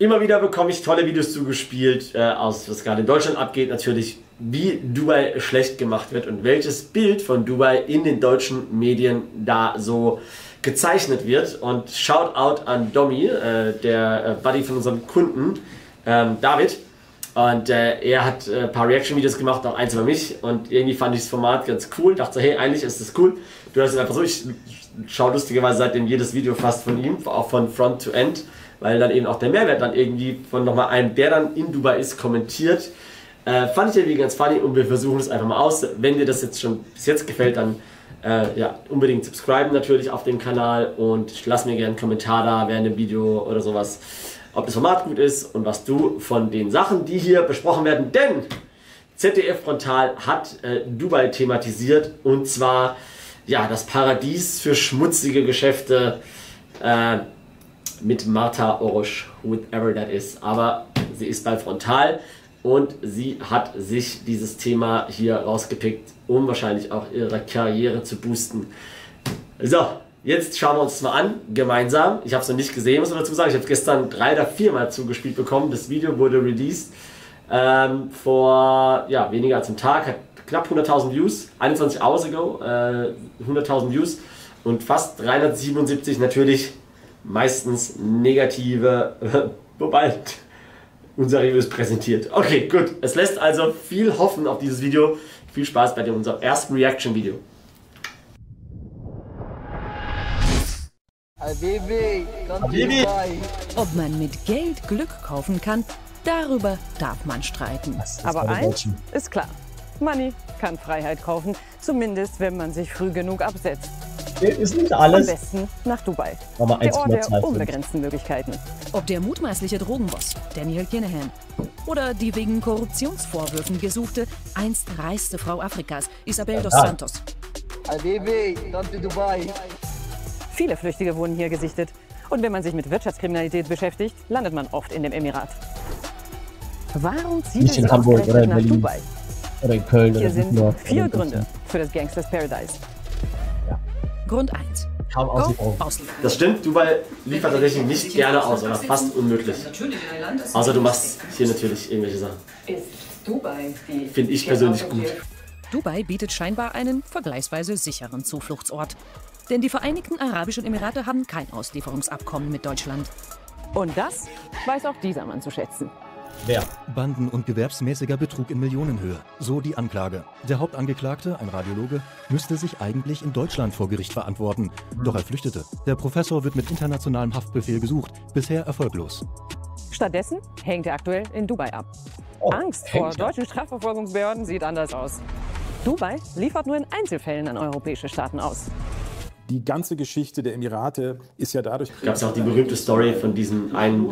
Immer wieder bekomme ich tolle Videos zugespielt, aus was gerade in Deutschland abgeht, natürlich wie Dubai schlecht gemacht wird und welches Bild von Dubai in den deutschen Medien da so gezeichnet wird. Und Shoutout an Domi, der Buddy von unserem Kunden, David. Und er hat ein paar Reaction-Videos gemacht, auch eins über mich. Und irgendwie fand ich das Format ganz cool. Dachte so, hey, eigentlich ist das cool. Du hast es einfach so, ich schaue lustigerweise seitdem jedes Video fast von ihm, auch von Front to End. Weil dann eben auch der Mehrwert dann irgendwie von nochmal einem, der dann in Dubai ist, kommentiert. Fand ich irgendwie ganz funny und wir versuchen es einfach mal aus. Wenn dir das jetzt schon bis jetzt gefällt, dann ja, unbedingt subscriben natürlich auf dem Kanal und lass mir gerne einen Kommentar da während dem Video oder sowas, ob das Format gut ist und was du von den Sachen, die hier besprochen werden, denn ZDF Frontal hat Dubai thematisiert und zwar ja, das Paradies für schmutzige Geschäfte, mit Marta Orosz, whoever that is, aber sie ist bei Frontal und sie hat sich dieses Thema hier rausgepickt, um wahrscheinlich auch ihre Karriere zu boosten. So, jetzt schauen wir uns das mal an, gemeinsam. Ich habe es noch nicht gesehen, muss man dazu sagen. Ich habe gestern 3 oder 4 Mal zugespielt bekommen. Das Video wurde released vor ja, weniger als einem Tag, hat knapp 100.000 Views, 21 hours ago, 100.000 Views und fast 377 natürlich. Meistens negative, wobei unseriös präsentiert. Okay, gut. Es lässt also viel hoffen auf dieses Video. Viel Spaß bei unserem ersten Reaction-Video. Ob man mit Geld Glück kaufen kann, darüber darf man streiten. Aber eins ist klar, Money kann Freiheit kaufen, zumindest wenn man sich früh genug absetzt. Ist nicht alles. Am besten nach Dubai. Der Ort der unbegrenzten Möglichkeiten. Ob der mutmaßliche Drogenboss Daniel Kinahan oder die wegen Korruptionsvorwürfen gesuchte, einst reichste Frau Afrikas, Isabel dos Santos. Viele Flüchtige wurden hier gesichtet. Und wenn man sich mit Wirtschaftskriminalität beschäftigt, landet man oft in dem Emirat. Warum zieht sie ausgerechnet nach Dubai? Oder in Köln. Hier sind 4 Gründe für das Gangsters Paradise. Grund 1. Kaum aus. Das stimmt, Dubai liefert tatsächlich nicht gerne aus, oder fast unmöglich. Außer du machst hier natürlich irgendwelche Sachen. Finde ich persönlich gut. Dubai bietet scheinbar einen vergleichsweise sicheren Zufluchtsort. Denn die Vereinigten Arabischen Emirate haben kein Auslieferungsabkommen mit Deutschland. Und das weiß auch dieser Mann zu schätzen. Wer? Banden- und gewerbsmäßiger Betrug in Millionenhöhe, so die Anklage. Der Hauptangeklagte, ein Radiologe, müsste sich eigentlich in Deutschland vor Gericht verantworten. Doch er flüchtete. Der Professor wird mit internationalem Haftbefehl gesucht, bisher erfolglos. Stattdessen hängt er aktuell in Dubai ab. Oh, Angst vor deutschen Strafverfolgungsbehörden sieht anders aus. Dubai liefert nur in Einzelfällen an europäische Staaten aus. Die ganze Geschichte der Emirate ist ja dadurch... Gab es auch die berühmte Story von diesem einen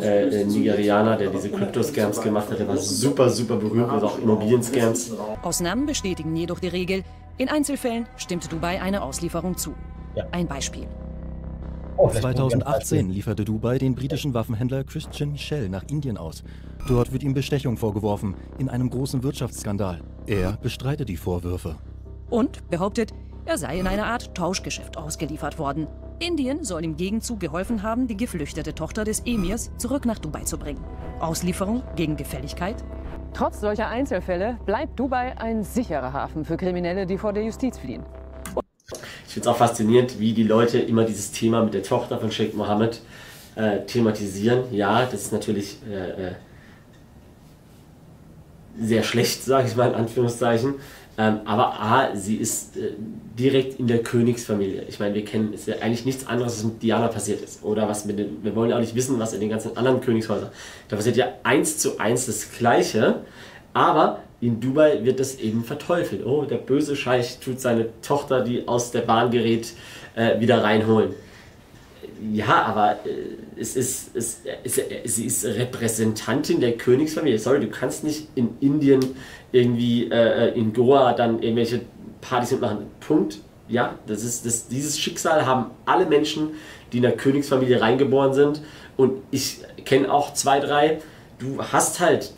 Nigerianer, der diese Krypto-Scams gemacht hat. Der war super, super berühmt, also auch Immobilien-Scams. Ausnahmen bestätigen jedoch die Regel. In Einzelfällen stimmt Dubai einer Auslieferung zu. Ja. Ein Beispiel. 2018 lieferte Dubai den britischen Waffenhändler Christian Michel nach Indien aus. Dort wird ihm Bestechung vorgeworfen, in einem großen Wirtschaftsskandal. Er bestreitet die Vorwürfe. Und behauptet... Er sei in einer Art Tauschgeschäft ausgeliefert worden. Indien soll im Gegenzug geholfen haben, die geflüchtete Tochter des Emirs zurück nach Dubai zu bringen. Auslieferung gegen Gefälligkeit? Trotz solcher Einzelfälle bleibt Dubai ein sicherer Hafen für Kriminelle, die vor der Justiz fliehen. Ich finde es auch faszinierend, wie die Leute immer dieses Thema mit der Tochter von Sheikh Mohammed thematisieren. Ja, das ist natürlich sehr schlecht, sage ich mal in Anführungszeichen. Aber A, sie ist direkt in der Königsfamilie. Ich meine, wir kennen, es ist ja eigentlich nichts anderes, was mit Diana passiert ist. Oder was mit den, wir wollen ja auch nicht wissen, was in den ganzen anderen Königshäusern. Da passiert ja 1:1 das Gleiche, aber in Dubai wird das eben verteufelt. Oh, der böse Scheich tut seine Tochter, die aus der Bahn gerät, wieder reinholen. Ja, aber sie ist Repräsentantin der Königsfamilie. Sorry, du kannst nicht in Indien irgendwie in Goa dann irgendwelche Partys mitmachen. Punkt. Ja, dieses Schicksal haben alle Menschen, die in der Königsfamilie reingeboren sind. Und ich kenne auch 2, 3. Du hast halt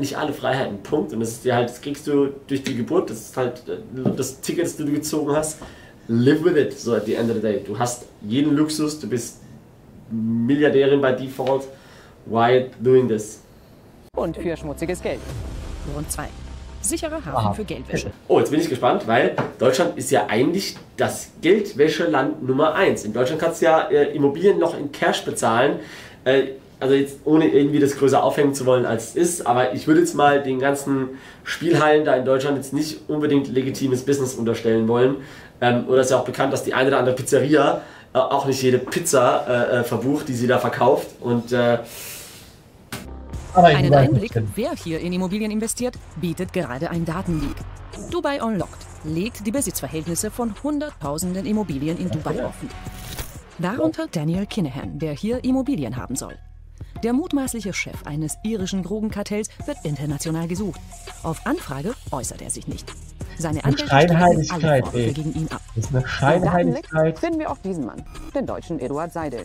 nicht alle Freiheiten. Punkt. Und das ist dir halt, das kriegst du durch die Geburt. Das ist halt das Ticket, das du gezogen hast. Live with it, so at the end of the day. Du hast jeden Luxus, du bist Milliardärin bei Default Why doing this? Und für schmutziges Geld. Grund 2. Sicherer Hafen für Geldwäsche. Oh, jetzt bin ich gespannt, weil Deutschland ist ja eigentlich das Geldwäscheland Nummer 1. In Deutschland kannst du ja Immobilien noch in Cash bezahlen. Also jetzt ohne irgendwie das größer aufhängen zu wollen, als es ist. Aber ich würde jetzt mal den ganzen Spielhallen da in Deutschland jetzt nicht unbedingt legitimes Business unterstellen wollen. Oder ist ja auch bekannt, dass die eine oder andere Pizzeria auch nicht jede Pizza verbucht, die sie da verkauft. Und einen Einblick, wer hier in Immobilien investiert, bietet gerade ein Datenleak. Dubai Unlocked legt die Besitzverhältnisse von Hunderttausenden Immobilien in Dubai offen. Darunter Daniel Kinahan, der hier Immobilien haben soll. Der mutmaßliche Chef eines irischen Drogenkartells wird international gesucht. Auf Anfrage äußert er sich nicht. Seine Anwälte alle gegen ihn ab. Das ist eine Scheinheiligkeit. Finden wir auch diesen Mann, den deutschen Eduard Seidel.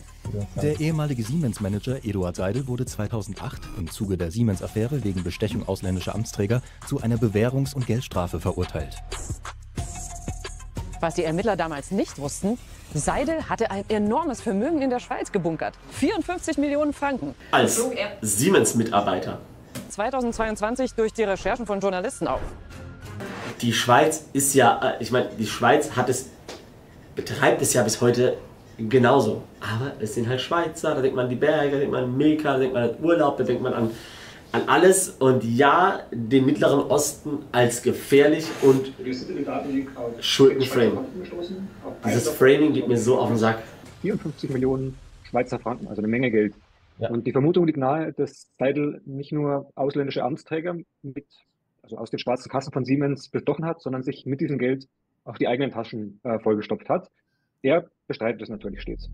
Der ehemalige Siemens-Manager Eduard Seidel wurde 2008 im Zuge der Siemens-Affäre wegen Bestechung ausländischer Amtsträger zu einer Bewährungs- und Geldstrafe verurteilt. Was die Ermittler damals nicht wussten, Seidel hatte ein enormes Vermögen in der Schweiz gebunkert. 54 Millionen Franken. Als Siemens-Mitarbeiter. 2022 durch die Recherchen von Journalisten auf. Die Schweiz ist ja, ich meine, die Schweiz hat es, betreibt es ja bis heute genauso. Aber es sind halt Schweizer, da denkt man an die Berge, da denkt man an Milka, da denkt man an Urlaub, da denkt man an alles. Und ja, den Mittleren Osten als gefährlich und Schuldenframe. Dieses Framing geht mir so auf den Sack. 54 Millionen Schweizer Franken, also eine Menge Geld. Ja. Und die Vermutung liegt nahe, dass Seidel nicht nur ausländische Amtsträger mit, also aus den schwarzen Kassen von Siemens bestochen hat, sondern sich mit diesem Geld auch die eigenen Taschen vollgestopft hat. Er bestreitet das natürlich stets.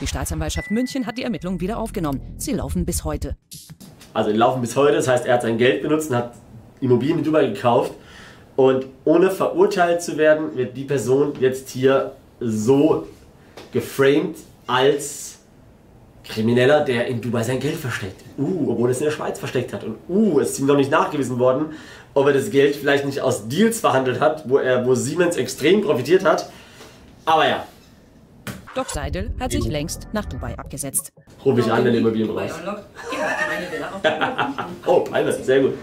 Die Staatsanwaltschaft München hat die Ermittlungen wieder aufgenommen. Sie laufen bis heute. Also laufen bis heute, das heißt, er hat sein Geld benutzt und hat Immobilien in Dubai gekauft. Und ohne verurteilt zu werden, wird die Person jetzt hier so geframed als Krimineller, der in Dubai sein Geld versteckt. Obwohl es in der Schweiz versteckt hat. Und es ist ihm noch nicht nachgewiesen worden, ob er das Geld vielleicht nicht aus Deals verhandelt hat, wo Siemens extrem profitiert hat. Aber ja. Doch Seidel hat sich längst nach Dubai abgesetzt. Ruf ich an, den Immobilienpreis. Oh, peinlich, sehr gut.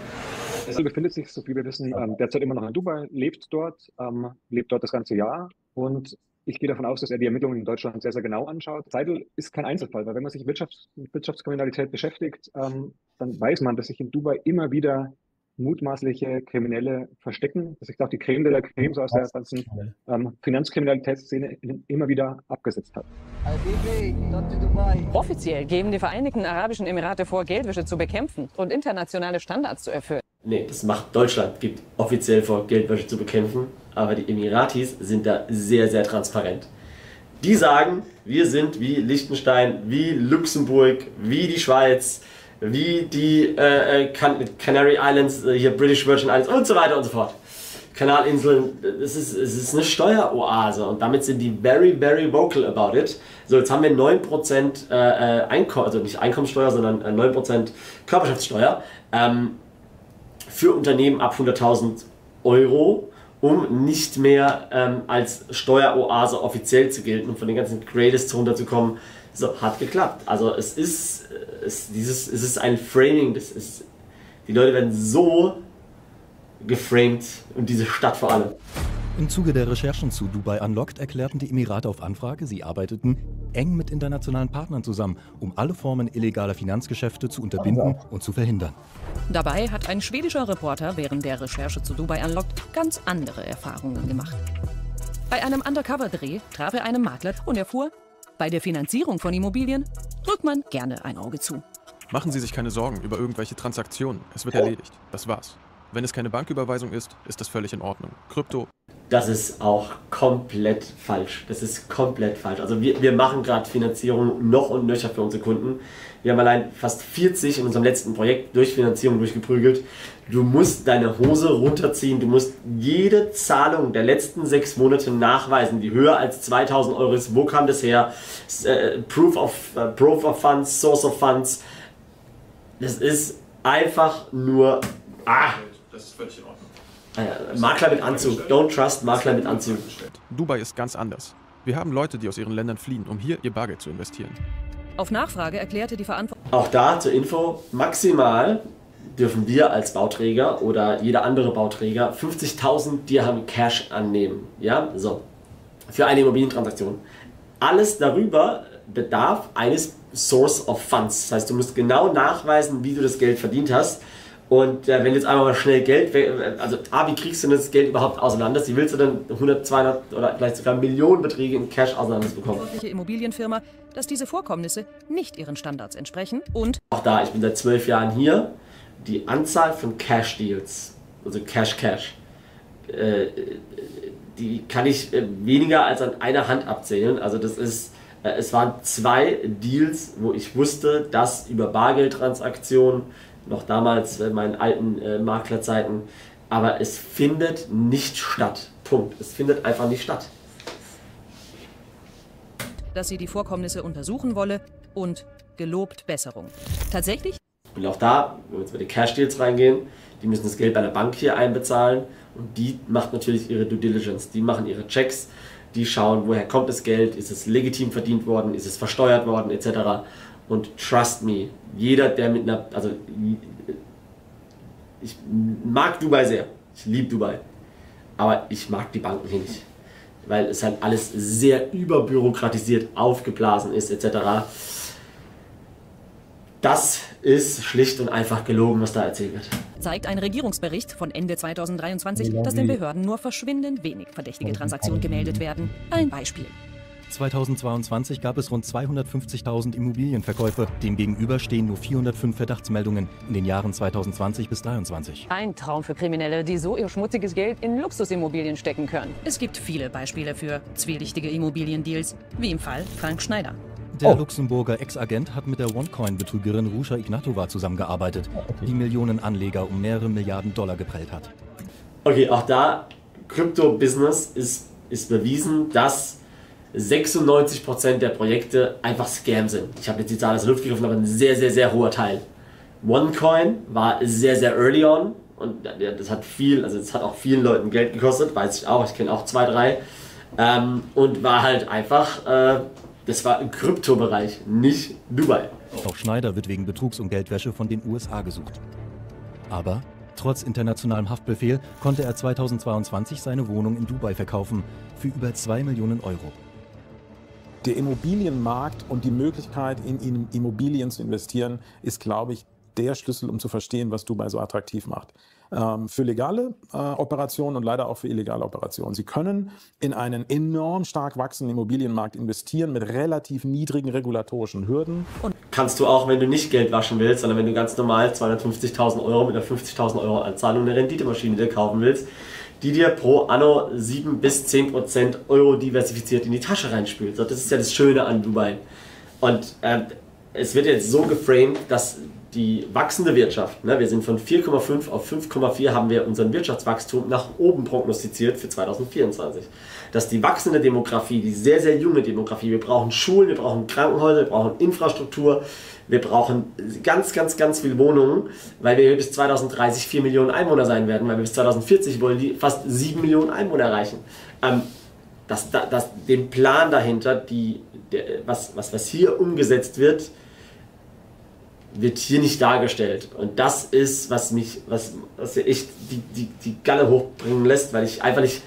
Sie befindet sich, so wie wir wissen, derzeit immer noch in Dubai, lebt dort das ganze Jahr. Und ich gehe davon aus, dass er die Ermittlungen in Deutschland sehr, sehr genau anschaut. Seidel ist kein Einzelfall, weil wenn man sich mit Wirtschaftskriminalität beschäftigt, dann weiß man, dass sich in Dubai immer wieder mutmaßliche Kriminelle verstecken, dass sich auch die Creme de la Creme so aus der ganzen Finanzkriminalitätsszene immer wieder abgesetzt hat. Offiziell geben die Vereinigten Arabischen Emirate vor, Geldwäsche zu bekämpfen und internationale Standards zu erfüllen. Nee, das macht Deutschland, gibt offiziell vor, Geldwäsche zu bekämpfen, aber die Emiratis sind da sehr, sehr transparent. Die sagen, wir sind wie Liechtenstein, wie Luxemburg, wie die Schweiz, wie die Canary Islands, hier British Virgin Islands und so weiter und so fort. Kanalinseln, es ist eine Steueroase und damit sind die very, very vocal about it. So, jetzt haben wir 9% also nicht Einkommensteuer, sondern 9% Körperschaftssteuer für Unternehmen ab 100.000 Euro, um nicht mehr als Steueroase offiziell zu gelten und von den ganzen Greatest runterzukommen. So, hat geklappt. Also es ist ein Framing, die Leute werden so geframed und diese Stadt vor allem. Im Zuge der Recherchen zu Dubai Unlocked erklärten die Emirate auf Anfrage, sie arbeiteten eng mit internationalen Partnern zusammen, um alle Formen illegaler Finanzgeschäfte zu unterbinden und zu verhindern. Dabei hat ein schwedischer Reporter während der Recherche zu Dubai Unlocked ganz andere Erfahrungen gemacht. Bei einem Undercover-Dreh traf er einen Makler und erfuhr, bei der Finanzierung von Immobilien drückt man gerne ein Auge zu. Machen Sie sich keine Sorgen über irgendwelche Transaktionen. Es wird erledigt. Das war's. Wenn es keine Banküberweisung ist, ist das völlig in Ordnung. Krypto. Das ist auch komplett falsch. Das ist komplett falsch. Also wir machen gerade Finanzierung noch und nöcher für unsere Kunden. Wir haben allein fast 40 in unserem letzten Projekt durch Finanzierung durchgeprügelt. Du musst deine Hose runterziehen. Du musst jede Zahlung der letzten 6 Monate nachweisen, die höher als 2000 Euro ist. Wo kam das her? Proof of Funds, Source of Funds. Das ist einfach nur... Das ist völlig in Ordnung. Makler mit Anzug. Don't trust Makler mit Anzug. Dubai ist ganz anders. Wir haben Leute, die aus ihren Ländern fliehen, um hier ihr Bargeld zu investieren. Auf Nachfrage erklärte die Verantwortliche. Auch da zur Info, maximal dürfen wir als Bauträger oder jeder andere Bauträger 50.000 Dirham Cash annehmen. Ja, so. Für eine Immobilientransaktion. Alles darüber bedarf eines Source of Funds. Das heißt, du musst genau nachweisen, wie du das Geld verdient hast. Und wenn jetzt einmal mal schnell Geld, also A, wie kriegst du das Geld überhaupt auseinander? Wie willst du denn 100, 200 oder vielleicht sogar Millionenbeträge in Cash auseinander bekommen? Die Immobilienfirma, dass diese Vorkommnisse nicht ihren Standards entsprechen und... Auch da, ich bin seit 12 Jahren hier. Die Anzahl von Cash-Deals, also Cash-Cash, die kann ich weniger als an einer Hand abzählen. Also das ist... Es waren 2 Deals, wo ich wusste, dass über Bargeldtransaktionen, noch damals in meinen alten Maklerzeiten, aber es findet nicht statt. Punkt. Es findet einfach nicht statt. Dass sie die Vorkommnisse untersuchen wolle und gelobt Besserung. Tatsächlich? Und auch da, wenn wir jetzt bei den Cash-Deals reingehen, die müssen das Geld bei der Bank hier einbezahlen und die macht natürlich ihre Due Diligence, die machen ihre Checks. Die schauen, woher kommt das Geld, ist es legitim verdient worden, ist es versteuert worden, etc. Und trust me, jeder, der mit einer, also ich mag Dubai sehr, ich liebe Dubai, aber ich mag die Banken hier nicht, weil es halt alles sehr überbürokratisiert, aufgeblasen ist, etc. Das ist schlicht und einfach gelogen, was da erzählt wird. Zeigt ein Regierungsbericht von Ende 2023, dass den Behörden nur verschwindend wenig verdächtige Transaktionen gemeldet werden. Ein Beispiel. 2022 gab es rund 250.000 Immobilienverkäufe. Demgegenüber stehen nur 405 Verdachtsmeldungen in den Jahren 2020 bis 2023. Ein Traum für Kriminelle, die so ihr schmutziges Geld in Luxusimmobilien stecken können. Es gibt viele Beispiele für zwielichtige Immobiliendeals, wie im Fall Frank Schneider. Der Luxemburger Ex-Agent hat mit der OneCoin-Betrügerin Ruscha Ignatova zusammengearbeitet, die Millionen Anleger um mehrere Milliarden $ geprellt hat. Okay, auch da, Krypto-Business ist bewiesen, dass 96% der Projekte einfach Scam sind. Ich habe jetzt die Zahl aus der Luft gegriffen, aber ein sehr, sehr, sehr hoher Teil. OneCoin war sehr, sehr early on und das hat viel, also es hat auch vielen Leuten Geld gekostet, weiß ich auch, ich kenne auch 2, 3. Und war halt einfach... Das war im Kryptobereich, nicht Dubai. Auch Schneider wird wegen Betrugs und Geldwäsche von den USA gesucht. Aber trotz internationalem Haftbefehl konnte er 2022 seine Wohnung in Dubai verkaufen für über 2 Millionen €. Der Immobilienmarkt und die Möglichkeit, in Immobilien zu investieren, ist, glaube ich, der Schlüssel, um zu verstehen, was Dubai so attraktiv macht. Für legale Operationen und leider auch für illegale Operationen. Sie können in einen enorm stark wachsenden Immobilienmarkt investieren mit relativ niedrigen regulatorischen Hürden. Und kannst du auch, wenn du nicht Geld waschen willst, sondern wenn du ganz normal 250.000 € mit einer 50.000 € Anzahlung eine Renditemaschine dir kaufen willst, die dir pro anno 7 bis 10% € diversifiziert in die Tasche reinspült. Das ist ja das Schöne an Dubai. Und es wird jetzt so geframed, dass die wachsende Wirtschaft, ne, wir sind von 4,5 auf 5,4, haben wir unseren Wirtschaftswachstum nach oben prognostiziert für 2024. Dass die wachsende Demografie, die sehr, sehr junge Demografie, wir brauchen Schulen, wir brauchen Krankenhäuser, wir brauchen Infrastruktur, wir brauchen ganz, ganz, ganz viele Wohnungen, weil wir bis 2030 4 Millionen Einwohner sein werden, weil wir bis 2040 wollen die fast 7 Millionen Einwohner erreichen. Den Plan dahinter, was hier umgesetzt wird, wird hier nicht dargestellt. Und das ist, was echt die Galle hochbringen lässt, weil ich einfach nicht,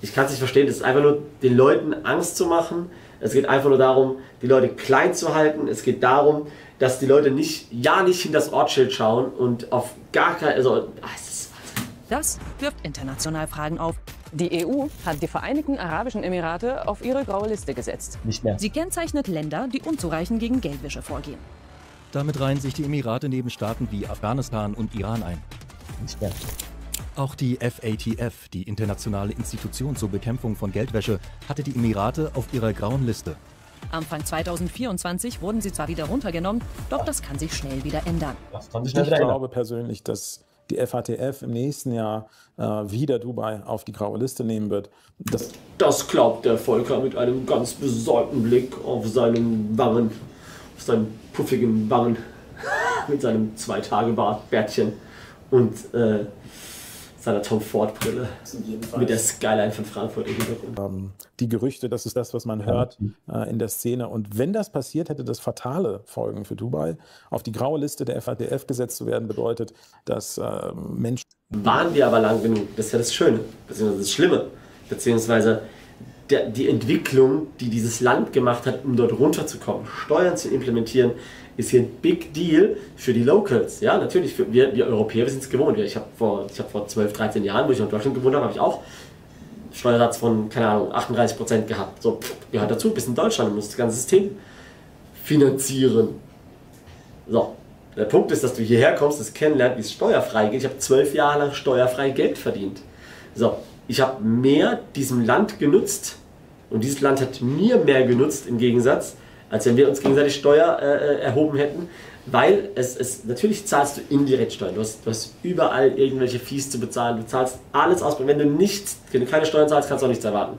ich kann es nicht verstehen, es ist einfach nur den Leuten Angst zu machen. Es geht einfach nur darum, die Leute klein zu halten. Es geht darum, dass die Leute nicht hinter das Ortsschild schauen und auf gar keinen, also, das wirft international Fragen auf. Die EU hat die Vereinigten Arabischen Emirate auf ihre graue Liste gesetzt. Nicht mehr. Sie kennzeichnet Länder, die unzureichend gegen Geldwäsche vorgehen. Damit reihen sich die Emirate neben Staaten wie Afghanistan und Iran ein. Auch die FATF, die internationale Institution zur Bekämpfung von Geldwäsche, hatte die Emirate auf ihrer grauen Liste. Anfang 2024 wurden sie zwar wieder runtergenommen, doch das kann sich schnell wieder ändern. Ich glaube persönlich, dass die FATF im nächsten Jahr wieder Dubai auf die graue Liste nehmen wird. Das glaubt der Volker mit einem ganz besorgten Blick auf seinen Wangen. Auf seinem puffigen Wangen mit seinem 2-Tage-Bärtchen und seiner Tom Ford-Brille mit der Skyline von Frankfurt im Hintergrund. Die Gerüchte, das ist das, was man hört in der Szene. Und wenn das passiert, hätte das fatale Folgen für Dubai. Auf die graue Liste der FATF gesetzt zu werden, bedeutet, dass Menschen... Waren wir aber lang genug. Das ist ja das Schöne, beziehungsweise das Schlimme, beziehungsweise die Entwicklung, die dieses Land gemacht hat, um dort runterzukommen, Steuern zu implementieren, ist hier ein Big Deal für die Locals. Ja, natürlich, wir Europäer, wir sind es gewohnt. Ich hab vor 12, 13 Jahren, wo ich in Deutschland gewohnt habe, habe ich auch einen Steuersatz von, keine Ahnung, 38% gehabt. So, gehört dazu, bist in Deutschland und musst das ganze System finanzieren. So, der Punkt ist, dass du hierher kommst, das kennenlernst, wie es steuerfrei geht. Ich habe 12 Jahre lang steuerfrei Geld verdient. So, ich habe mehr diesem Land genutzt und dieses Land hat mir mehr genutzt im Gegensatz, als wenn wir uns gegenseitig Steuer erhoben hätten, weil natürlich zahlst du indirekt Steuern, du hast überall irgendwelche Fees zu bezahlen, du zahlst alles aus, und wenn du keine Steuern zahlst, kannst du auch nichts erwarten.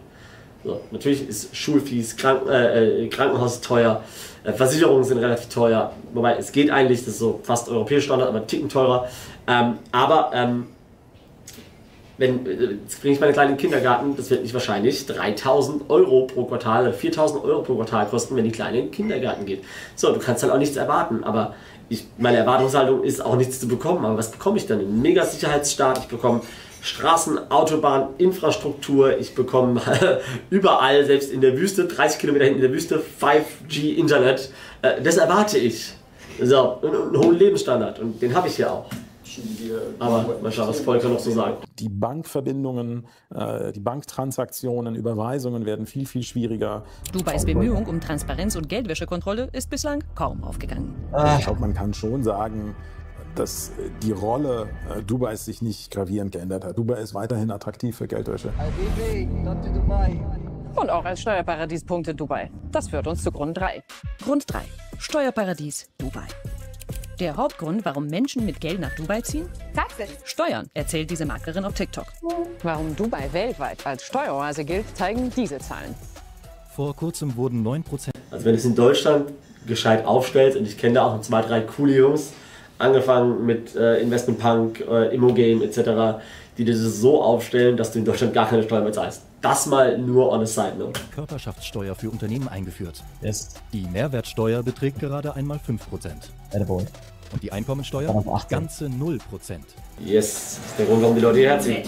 So, natürlich ist Schulfees, Krankenhaus teuer, Versicherungen sind relativ teuer, wobei es geht eigentlich, das ist so fast europäischer Standard, aber ein Ticken teurer, jetzt bringe ich meine Kleinen in den Kindergarten, das wird nicht wahrscheinlich 3.000 € pro Quartal oder 4.000 € pro Quartal kosten, wenn die Kleine in den Kindergarten geht. So, du kannst halt auch nichts erwarten, aber meine Erwartungshaltung ist auch nichts zu bekommen. Aber was bekomme ich dann? Ein Mega-Sicherheitsstaat, ich bekomme Straßen, Autobahnen, Infrastruktur, ich bekomme überall, selbst in der Wüste, 30 Kilometer hinten in der Wüste, 5G-Internet. Das erwarte ich. So, und einen hohen Lebensstandard und den habe ich ja auch. Aber mal schauen, was Volker noch so sagt. Die Bankverbindungen, die Banktransaktionen, Überweisungen werden viel, viel schwieriger. Dubais Bemühung um Transparenz und Geldwäschekontrolle ist bislang kaum aufgegangen. Ich glaube, man kann schon sagen, dass die Rolle Dubais sich nicht gravierend geändert hat. Dubai ist weiterhin attraktiv für Geldwäsche. Und auch als Steuerparadies punktet Dubai. Das führt uns zu Grund 3. Grund 3. Steuerparadies Dubai. Der Hauptgrund, warum Menschen mit Geld nach Dubai ziehen? Taxis. Steuern, erzählt diese Maklerin auf TikTok. Warum Dubai weltweit als Steueroase gilt, zeigen diese Zahlen. Vor kurzem wurden 9%... Also wenn du es in Deutschland gescheit aufstellst, und ich kenne da auch 2, 3 coole Jungs, angefangen mit Investment Punk, Immogame etc., die das so aufstellen, dass du in Deutschland gar keine Steuern mehr zahlst. Das mal nur on a side note. Körperschaftssteuer für Unternehmen eingeführt. Yes. Die Mehrwertsteuer beträgt gerade einmal 5%. Attaboy. Und die Einkommensteuer? Ganze 0%. Yes, das ist der Grund, warum die Leute hierher ziehen.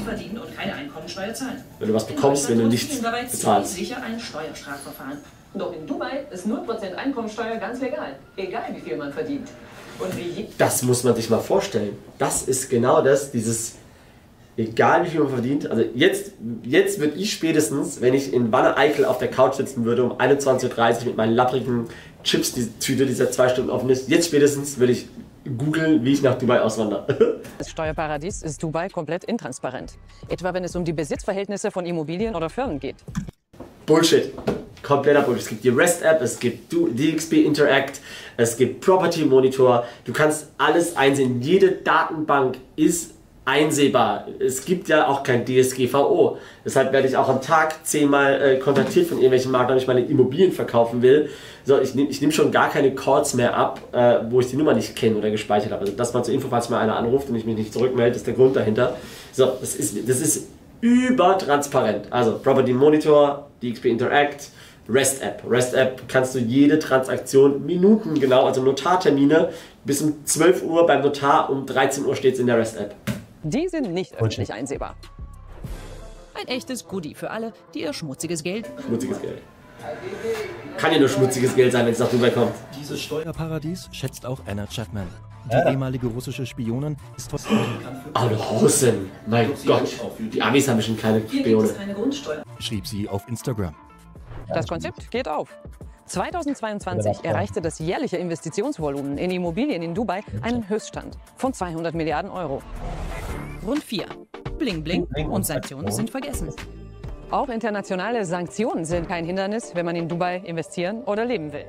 Wenn du was bekommst, wenn du nichts bezahlst. Sicher ein Steuerstrafverfahren. Doch in Dubai ist 0% Einkommensteuer ganz legal. Egal wie viel man verdient. Und wie... Das muss man sich mal vorstellen. Das ist genau das, dieses... Egal wie viel man verdient, also jetzt würde ich spätestens, wenn ich in Wanne-Eickel auf der Couch sitzen würde, um 21:30 Uhr mit meinen lapprigen Chips, die Tüte, die seit 2 Stunden offen ist, jetzt spätestens würde ich googeln, wie ich nach Dubai auswandere. Als Steuerparadies ist Dubai komplett intransparent. Etwa wenn es um die Besitzverhältnisse von Immobilien oder Firmen geht. Bullshit. Kompletter Bullshit. Es gibt die REST-App, es gibt DXP Interact, es gibt Property Monitor. Du kannst alles einsehen. Jede Datenbank ist einsehbar. Es gibt ja auch kein DSGVO. Deshalb werde ich auch am Tag 10-mal kontaktiert von irgendwelchen Maklern, wenn ich meine Immobilien verkaufen will. So, ich nehm schon gar keine Calls mehr ab, wo ich die Nummer nicht kenne oder gespeichert habe. Also das mal zur Info, falls mal einer anruft und ich mich nicht zurückmelde, ist der Grund dahinter. So, das ist übertransparent. Also Property Monitor, DXP Interact, REST-App. REST-App kannst du jede Transaktion minutengenau, also Notartermine bis um 12 Uhr beim Notar, um 13 Uhr steht es in der REST-App. Die sind nicht öffentlich einsehbar. Ein echtes Goodie für alle, die ihr schmutziges Geld... Schmutziges Geld. Kann ja nur schmutziges Geld sein, wenn es nach Dubai kommt. Dieses Steuerparadies schätzt auch Anna Chapman. Die ehemalige russische Spionin ist... Alle Russen! Mein Gott! Die Amis haben schon keine Spione. Schrieb sie auf Instagram. Das Konzept geht auf. 2022 erreichte das jährliche Investitionsvolumen in Immobilien in Dubai einen Höchststand von 200 Milliarden Euro. Grund 4. Bling Bling und Sanktionen sind vergessen. Auch internationale Sanktionen sind kein Hindernis, wenn man in Dubai investieren oder leben will.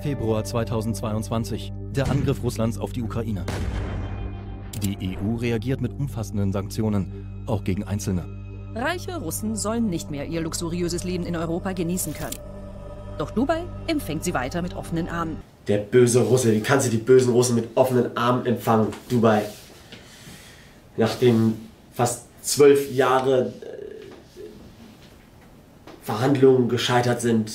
Februar 2022. Der Angriff Russlands auf die Ukraine. Die EU reagiert mit umfassenden Sanktionen, auch gegen Einzelne. Reiche Russen sollen nicht mehr ihr luxuriöses Leben in Europa genießen können. Doch Dubai empfängt sie weiter mit offenen Armen. Der böse Russe, wie kann sie die bösen Russen mit offenen Armen empfangen? Dubai. Nach den fast 12 Jahre Verhandlungen gescheitert sind,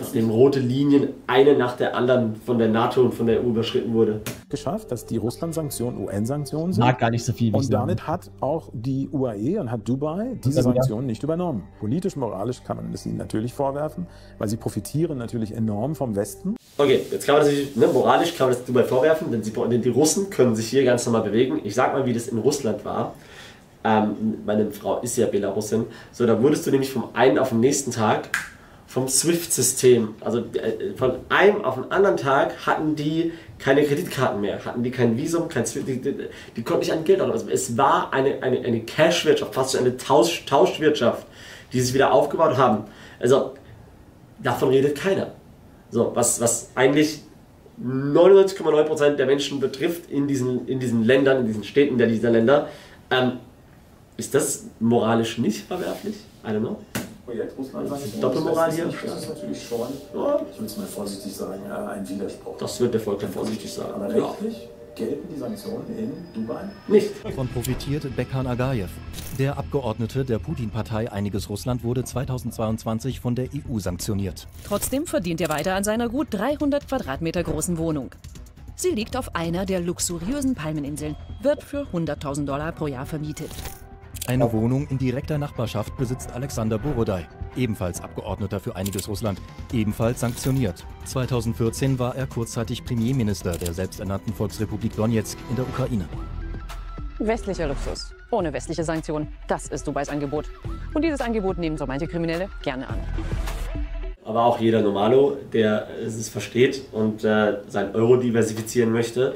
aus dem rote Linien eine nach der anderen von der NATO und von der EU überschritten wurde. Geschafft, dass die Russland-Sanktionen UN-Sanktionen sind. Mag gar nicht so viel wie. Und damit hat auch die UAE und hat Dubai diese Sanktionen nicht übernommen. Politisch, moralisch kann man das ihnen natürlich vorwerfen, weil sie profitieren natürlich enorm vom Westen. Okay, jetzt kann man das, moralisch kann man das Dubai vorwerfen, denn die Russen können sich hier ganz normal bewegen. Ich sag mal, wie das in Russland war. Meine Frau ist ja Belarusin. So, da wurdest du nämlich vom einen auf den nächsten Tag vom SWIFT-System, also von einem auf den anderen Tag hatten die keine Kreditkarten mehr, hatten die kein Visum, kein SWIFT, die konnten nicht an Geld haben. Also es war eine Cash-Wirtschaft, fast eine Tauschwirtschaft, die sich wieder aufgebaut haben. Also davon redet keiner. So, was eigentlich 99,9% der Menschen betrifft in diesen Ländern, in diesen Städten dieser Länder, ist das moralisch nicht verwerflich? I don't know. Projekt Russland. Das ist Doppelmoral hier. Das ist natürlich schon, ich will es mal vorsichtig sagen, ein Widerspruch. Das wird der Volk dann vorsichtig sagen. Aber rechtlich gelten die Sanktionen in Dubai nicht. Davon profitiert Bekhan Agajew. Der Abgeordnete der Putin-Partei Einiges Russland wurde 2022 von der EU sanktioniert. Trotzdem verdient er weiter an seiner gut 300 Quadratmeter großen Wohnung. Sie liegt auf einer der luxuriösen Palmeninseln, wird für $100.000 pro Jahr vermietet. Eine Wohnung in direkter Nachbarschaft besitzt Alexander Borodai, ebenfalls Abgeordneter für Einiges Russland, ebenfalls sanktioniert. 2014 war er kurzzeitig Premierminister der selbsternannten Volksrepublik Donezk in der Ukraine. Westlicher Luxus, ohne westliche Sanktionen, das ist Dubais Angebot. Und dieses Angebot nehmen so manche Kriminelle gerne an. Aber auch jeder Normalo, der es versteht und seinen Euro diversifizieren möchte,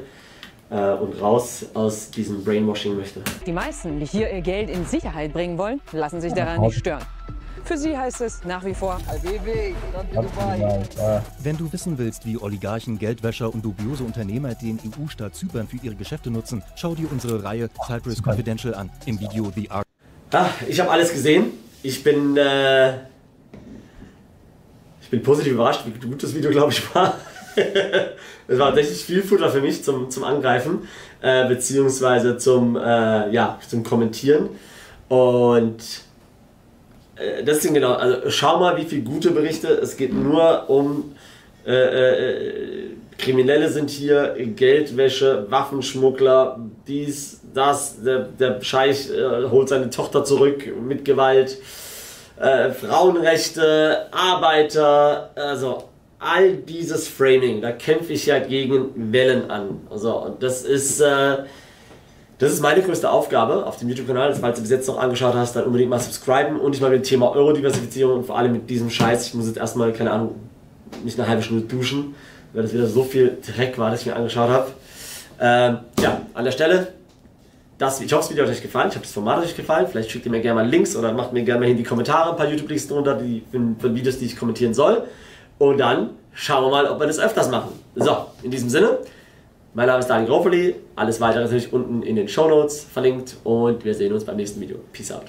und raus aus diesem Brainwashing möchte. Die meisten, die hier ihr Geld in Sicherheit bringen wollen, lassen sich daran nicht stören. Für sie heißt es nach wie vor: Wenn du wissen willst, wie Oligarchen, Geldwäscher und dubiose Unternehmer den EU-Staat Zypern für ihre Geschäfte nutzen, schau dir unsere Reihe Cyprus Confidential an im Video The Art. Ich habe alles gesehen. Ich bin positiv überrascht, wie gut das Video, glaube ich, war. Es war tatsächlich viel Futter für mich zum Angreifen, beziehungsweise zum Kommentieren. Und deswegen genau, also schau mal, wie viele gute Berichte, es geht nur um Kriminelle sind hier, Geldwäsche, Waffenschmuggler, dies, das, der Scheich holt seine Tochter zurück mit Gewalt, Frauenrechte, Arbeiter, also all dieses Framing, da kämpfe ich ja gegen Wellen an. Also, und das ist meine größte Aufgabe auf dem YouTube-Kanal. Falls du bis jetzt noch angeschaut hast, dann unbedingt mal subscriben und ich mal mit dem Thema Euro-Diversifizierung und vor allem mit diesem Scheiß. Ich muss jetzt erstmal, keine Ahnung, nicht eine halbe Stunde duschen, weil das wieder so viel Dreck war, das ich mir angeschaut habe. Ja, an der Stelle, ich hoffe, das Video hat euch gefallen, ich hoffe, das Format hat euch gefallen. Vielleicht schickt ihr mir gerne mal Links oder macht mir gerne mal in die Kommentare ein paar YouTube-Links drunter von Videos, die ich kommentieren soll. Und dann schauen wir mal, ob wir das öfters machen. So, in diesem Sinne, mein Name ist Daniel Garofoli. Alles weitere ist natürlich unten in den Shownotes verlinkt und wir sehen uns beim nächsten Video. Peace out.